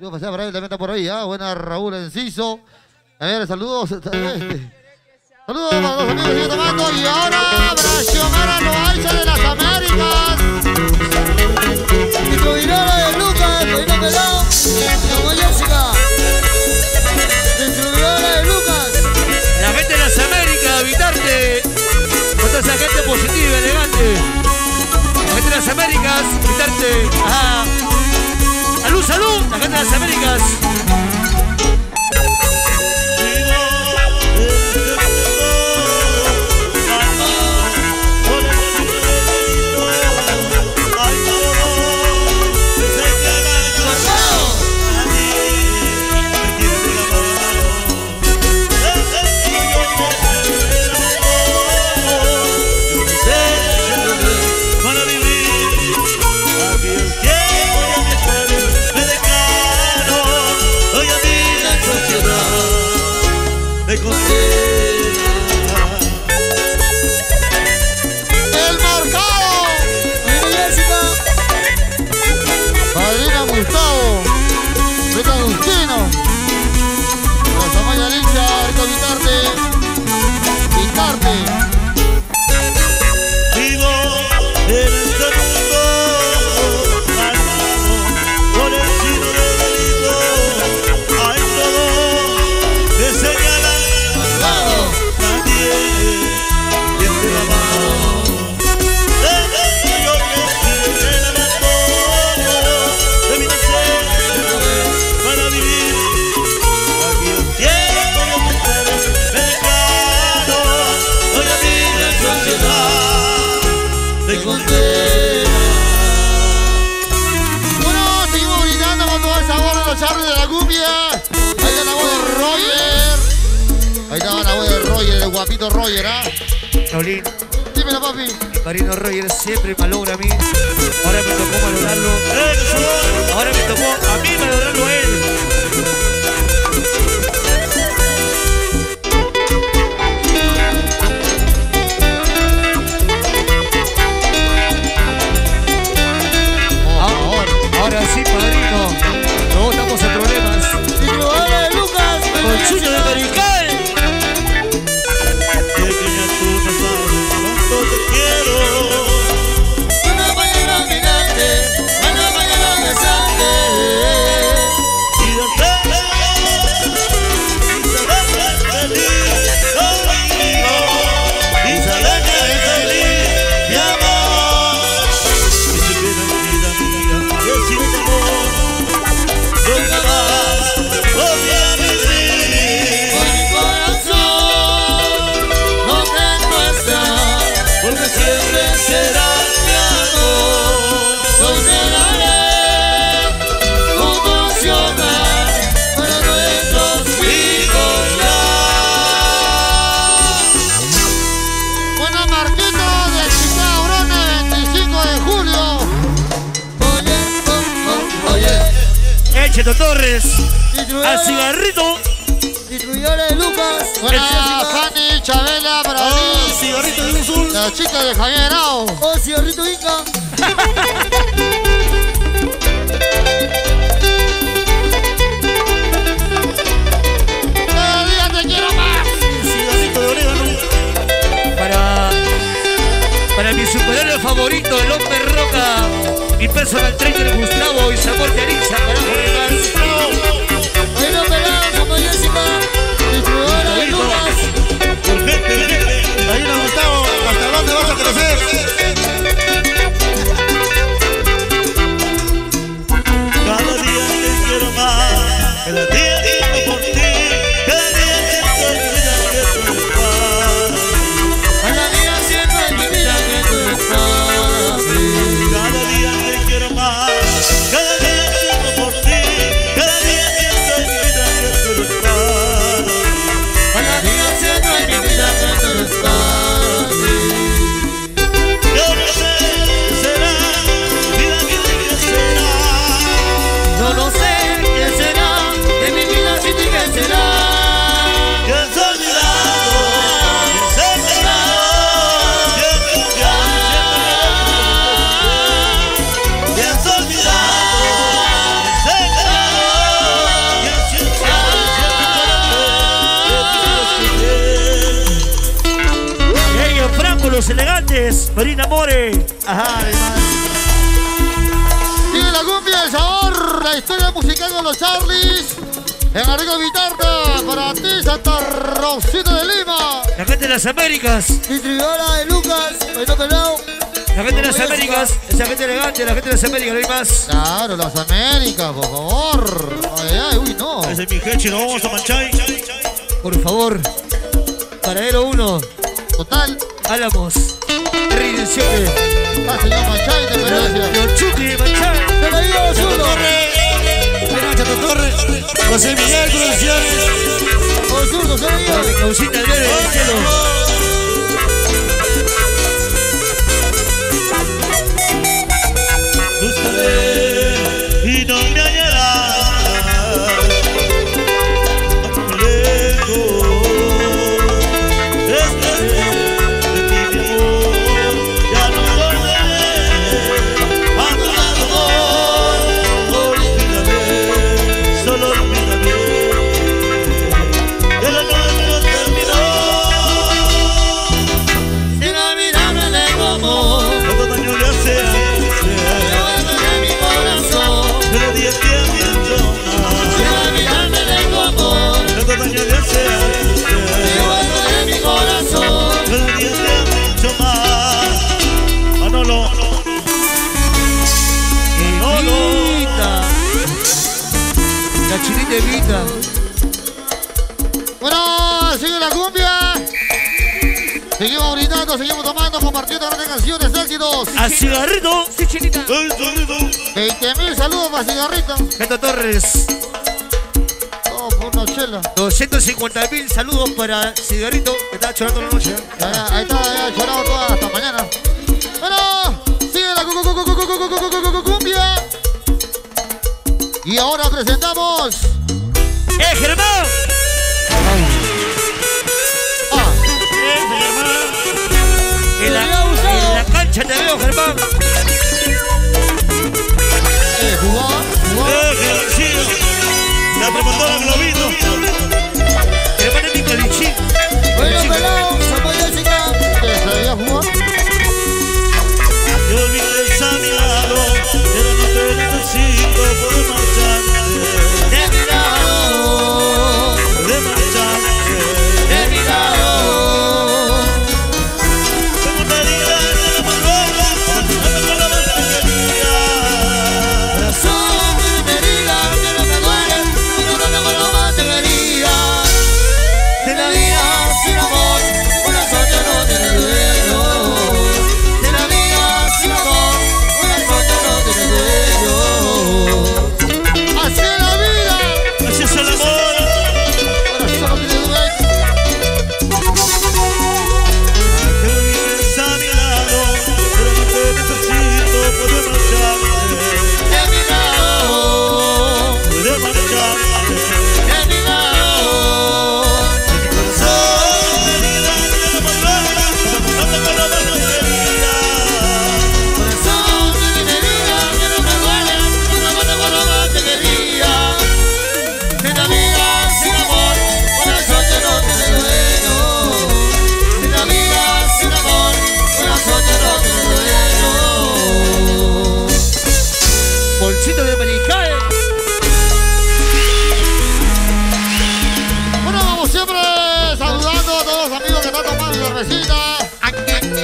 Yo pasé para él, también está por ahí, ¿ah? Buena Raúl Enciso. A ver, saludos. Saludos para los amigos que están tomando. Y ahora, Braxiomara Loaiza de las Américas. Y tu dinero de Lucas, tu dinero de Lucas. Como Jessica. Distribuidora de Lucas. La gente de las Américas, Vitarte. Contra esa gente positiva, elegante. La gente de las Américas, Vitarte. Ajá. Salud, salud, la gente de las Américas. Bueno, seguimos brindando con todo el sabor de los Charles de la Gupia. Ahí está la voz de Roger. Ahí está la voz de Roger, el guapito Roger, ¿ah? Chaulín. Dímelo, papi. Mi cariño Roger siempre me logra a mí. Ahora me tocó valorarlo. Ahora me tocó a mí valorarlo a él. Sí, padrino, no estamos en problemas. Distribuidora de Lucas, con chucho de Perical. Pequeña, tú no sabes cuánto te quiero. Una mañana mirarte, una mañana besarte. Y de feliz conmigo. Y saber que eres feliz, mi amor. Y si quieres vida, vida. Torres, al cigarrito, distribuidora de Lucas, para Fanny, Chavela, para mí, cigarrito de Luzul, la chica de Javier Arau, o cigarrito Inca. Cada día te quiero más. El cigarrito de orégano para mi superhéroe favorito, el hombre roca. Mi personal trainer Gustavo y sabor de Ariza para Lucas. Hoy no pelado como Jessica, distribuidora de Lucas. Perfecto, ahí nos Gustavo, ¿hasta dónde vas a crecer? Cada día te quiero más, cada día vivo por ti, cada día te quiero más. Cada día siempre te dirá que tú estás. Cada día cada día siento por ti, cada día siento en mi vida que tú estás. Cada día siento en mi vida que tú estás. Yo no sé qué será, de mi vida que será. Yo no sé qué será de mi Los elegantes, Marina More. Ajá, además. Sigue la cumbia del sabor, la historia musical con los Charlys. En Arrigo Vitarte, para ti, Santa Rosita de Lima. La gente de las Américas. Distribuidora de Lucas, Paito Pelao. La gente de las Américas, esa gente elegante, la gente de las Américas, no hay más. Claro, las Américas, por favor. Ay, ay, uy, no. Ese es mi jeche, no vamos a manchar. Por favor, paradero 1. Total. Álamos. Rinciones. Pase yo, manchai, te merece. Chucky, manchai. Te lo digo, Chato Torres. Chato Torres. José Miguel, Producciones. José Zurdo, José Miguel. Causita, Dios del cielo. Y no me hallarás lejos, desde de ti mi amor, ya no volveré, abandonador, olvídame, solo olvídame, que la noche terminó, sin olvidarme de tu amor, todo daño le hace. Chinita Evita. Bueno, sigue la cumbia. Seguimos brindando, seguimos tomando, compartiendo grandes canciones, éxitos. A Cigarrito. Sí, Chinita. 20.000 saludos para Cigarrito. Beto Torres. Todo por una chela. 250.000 saludos para Cigarrito, que estaba chorando la noche. Ahí está, ya chorado toda hasta mañana. Bueno, sigue la cumbia. Y ahora presentamos... Germán! ¡Ah! Germán! En la cancha te veo, Germán. ¿Jugó? Germán, sí. La promotora me lo vino. Germán es mi calichín. Bueno, pelado, se puede decir que... ¿Te sabía jugar? Yo vi que está a mi lado, pero no te necesito por más.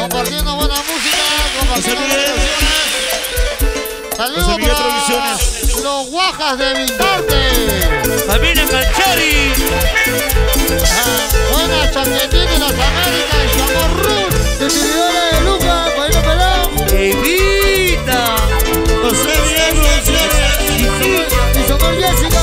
Compartiendo buena música, compartiendo buenas producciones. Saludos a los Guajas de Vitarte. Familia Canchari. Buenas chaquetitas de las Américas y Chamorro. Distribuidora de Lucas, Paito Pelao. Evita. José Miguel Producciones. Y Socorro Jessica.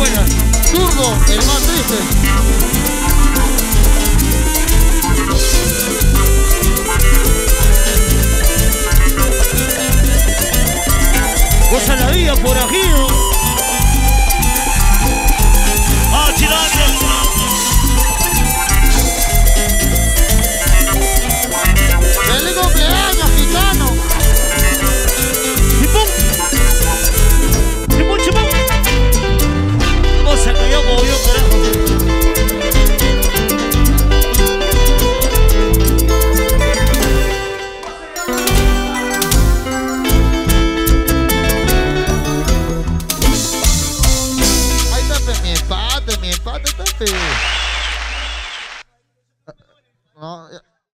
buena. Turno, el más triste. Goza la vida, forajido. ¡Ah, chilango!